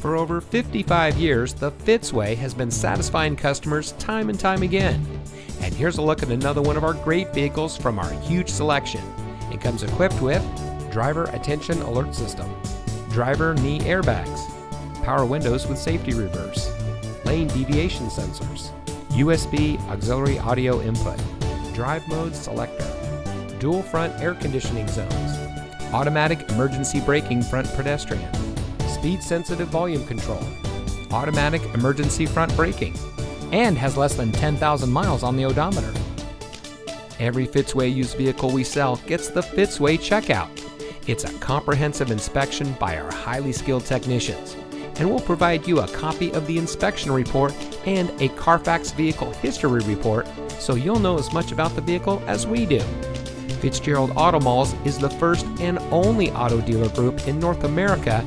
For over 55 years, the Fitzway has been satisfying customers time and time again. And here's a look at another one of our great vehicles from our huge selection. It comes equipped with driver attention alert system, driver knee airbags, power windows with safety reverse, lane deviation sensors, USB auxiliary audio input, drive mode selector, dual front air conditioning zones, automatic emergency braking front pedestrian, speed sensitive volume control, automatic emergency front braking, and has less than 10,000 miles on the odometer. Every Fitzway used vehicle we sell gets the Fitzway checkout. It's a comprehensive inspection by our highly skilled technicians, and we'll provide you a copy of the inspection report and a Carfax vehicle history report so you'll know as much about the vehicle as we do. Fitzgerald Auto Malls is the first and only auto dealer group in North America